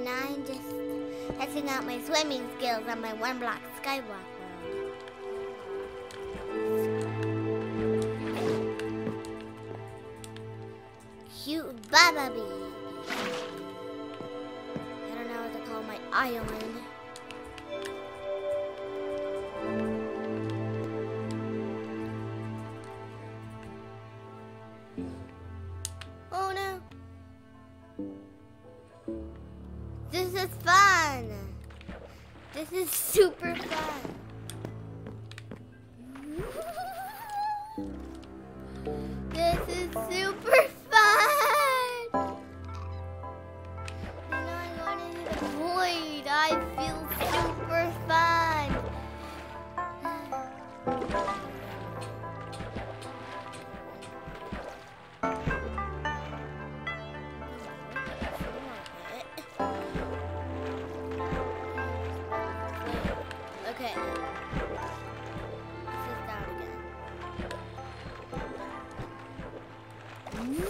and I'm just testing out my swimming skills on my one block skywalk. Cute Baba Bee. I don't know what to call my island. Oh no. This is fun. This is super fun. Oh no.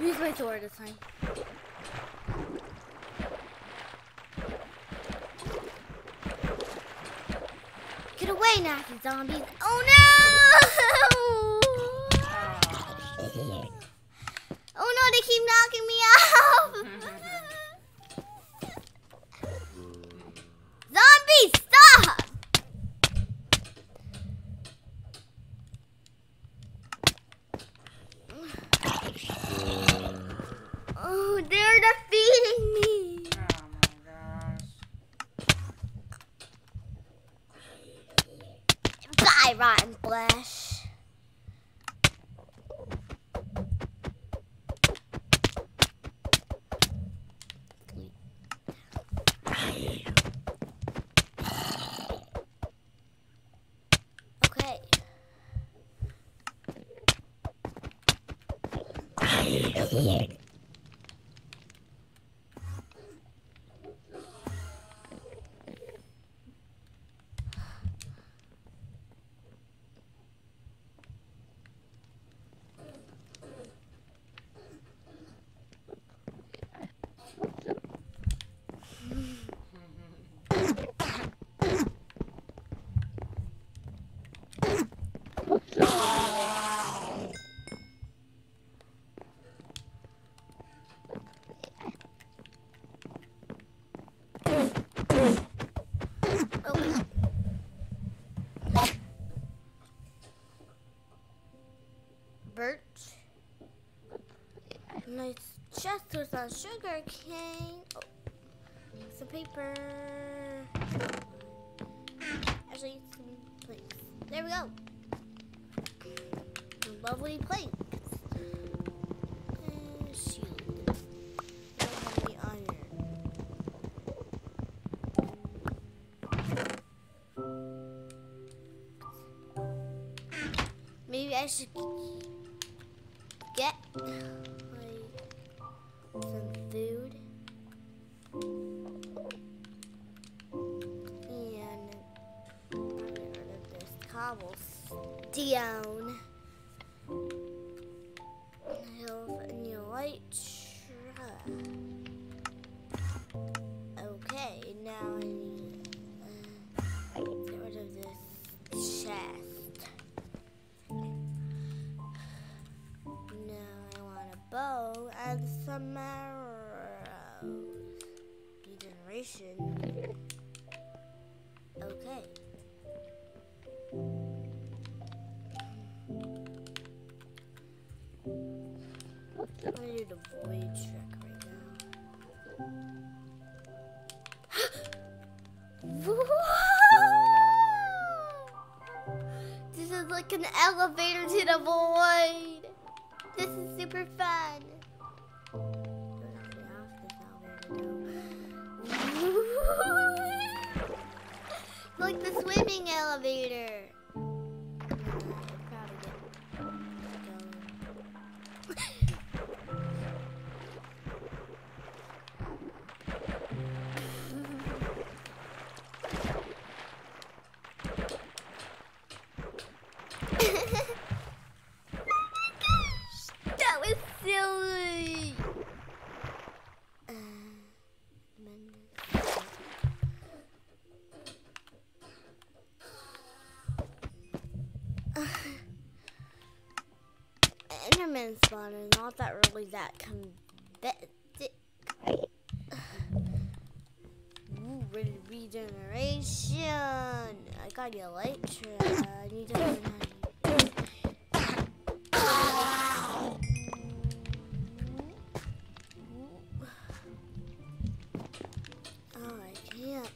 Use my sword this time. Get away, nasty zombies. Oh no! Oh no, they keep knocking me off! Zombies, stop! Oh, they're defeating me. Oh my gosh. Die, rotten flesh. Okay. There's a sugar cane. Oh, some paper. Actually, some plates. There we go. Some lovely plates. And shield. Now we have the iron. Maybe I should get some food and get rid of this cobblestone. Neolite. like an elevator to the void. This is super fun. Like the swimming elevator. Enderman spawner, not that really that regeneration. I got the elytra. I need to learn how to oh, I can't.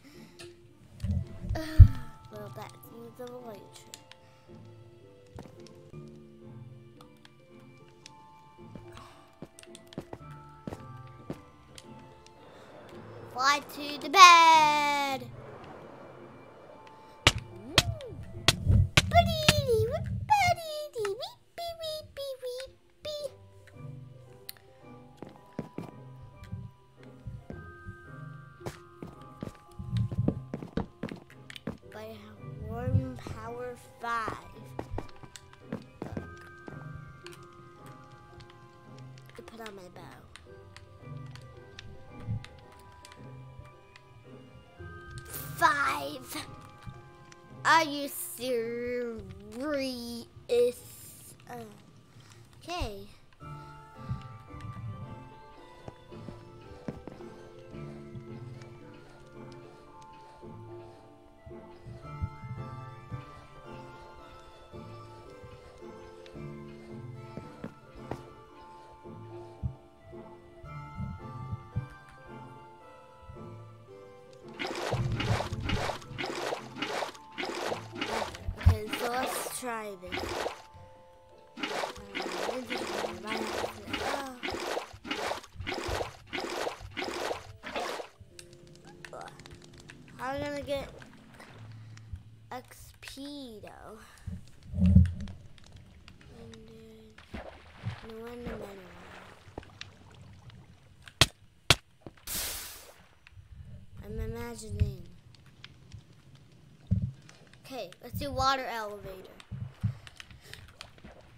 Well, that needs an elytra. Fly to the bed. But I have warm power 5. To put on my bow. Are you serious? Okay. Try this. I'm gonna get XP though. I'm imagining. Okay, let's do water elevator.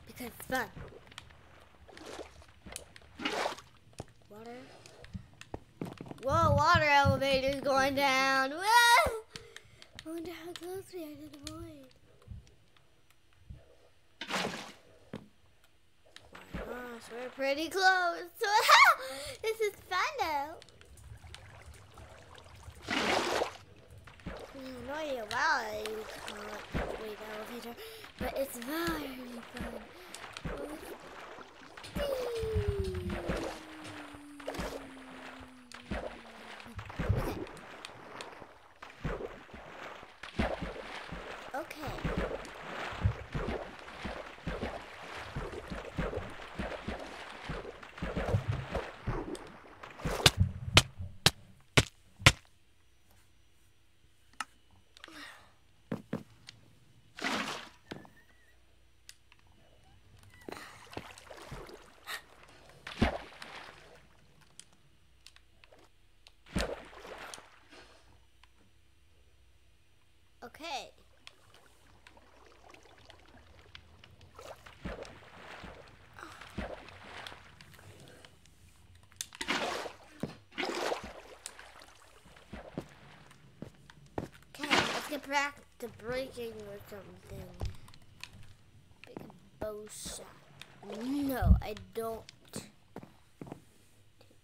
Because it's fun. Water. Whoa, water elevator's going down. Whoa! I wonder how close we are to the void. Oh my gosh, we're pretty close. This is fun though. I have no idea why you can't wait elevator, but it's very fun. Okay. Okay. Let's get back to breaking or something. Big bow shot. No, I don't.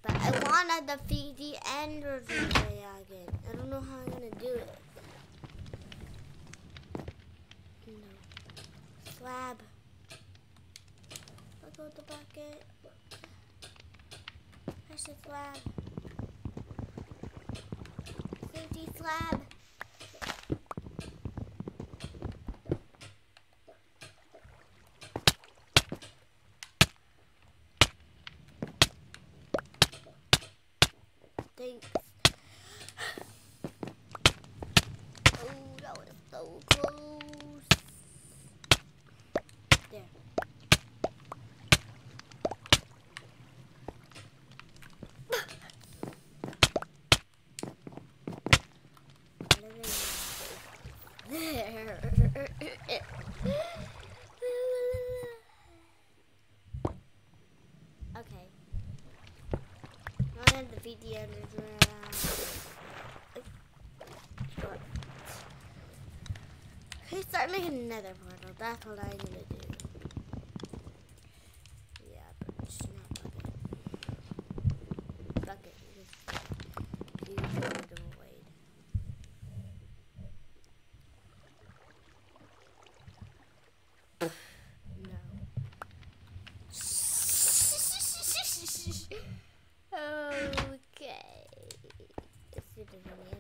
But I wanna defeat the Ender Dragon. I don't know how I'm gonna do it. Slab. I'll go with the bucket. Press the slab. Safety slab. so close. There. There. Okay. I'm gonna end the video. Start making another portal. That's what I need to do. Yeah, but it's not bucket. Bucket is easy to avoid. No. Okay. Let's do the banana.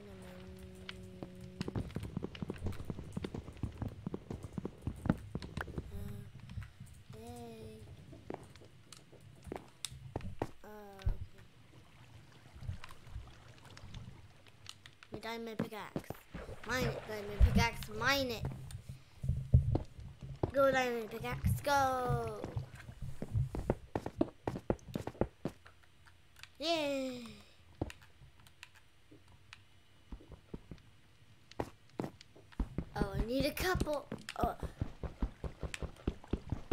Diamond pickaxe. Mine it, diamond pickaxe. Mine it. Go, diamond pickaxe. Go. Yeah. Oh, I need a couple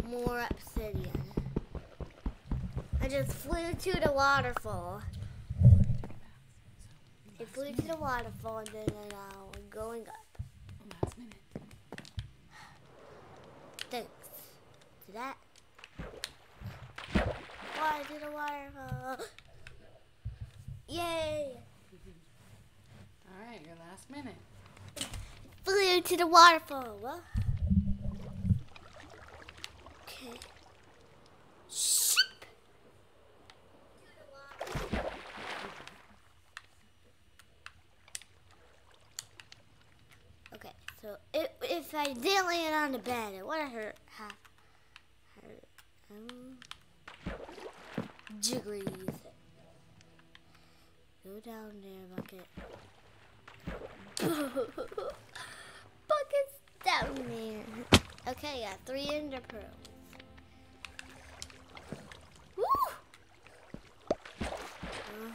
more obsidian. I just flew to the waterfall. It flew to the waterfall, and then I'm going up. Last minute. Thanks to that. Fly to the waterfall. Yay! All right, your last minute. It flew to the waterfall. Well, okay. So if I did land on the bed, it would have hurt. Jigglies. Go down there, bucket. Bucket's down there. Okay, got 3 ender pearls. Woo! Oh.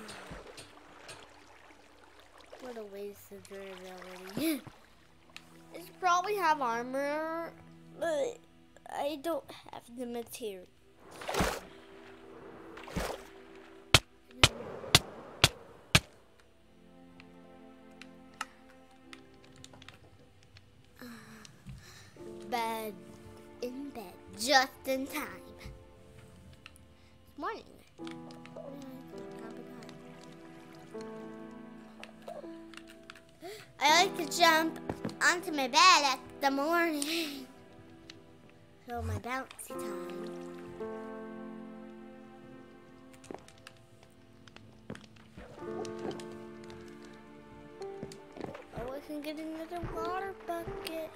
What a waste of durability. I probably have armor, but I don't have the material. Bed, in bed, just in time. It's morning. I like to jump onto my bed at the morning. So my bouncy time. Oh, I can get another water bucket.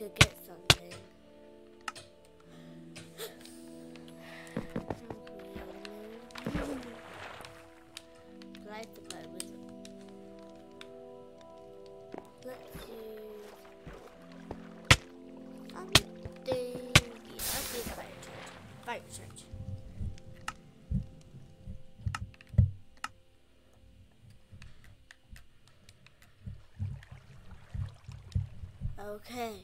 could get something. Okay.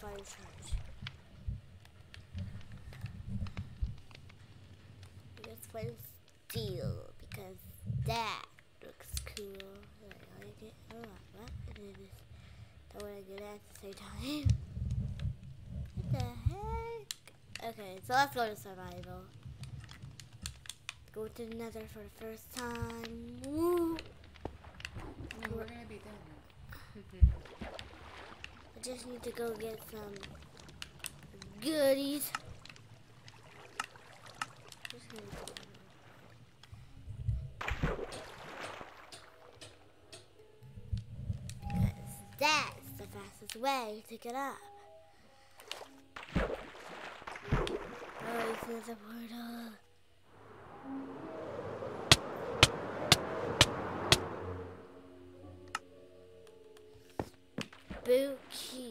Fire charge. Let's find steel because that looks cool. I like it. Oh, what? Don't want to do that at the same time. What the heck? Okay, so let's go to survival. Go to the Nether for the first time. Woo! No, we're gonna be done. I just need to go get some goodies. Just gonna go. Because that's the fastest way to get up. Oh, it's another portal. Spooky.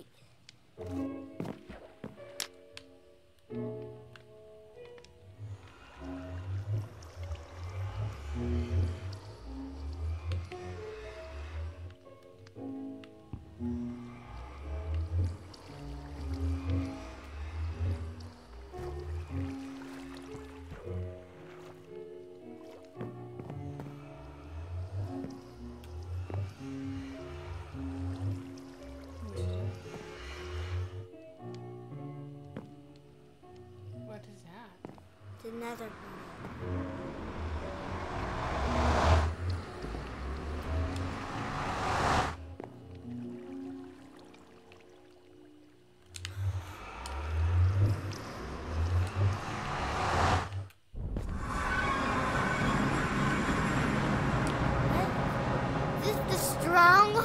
Another one. Is this the stronghold?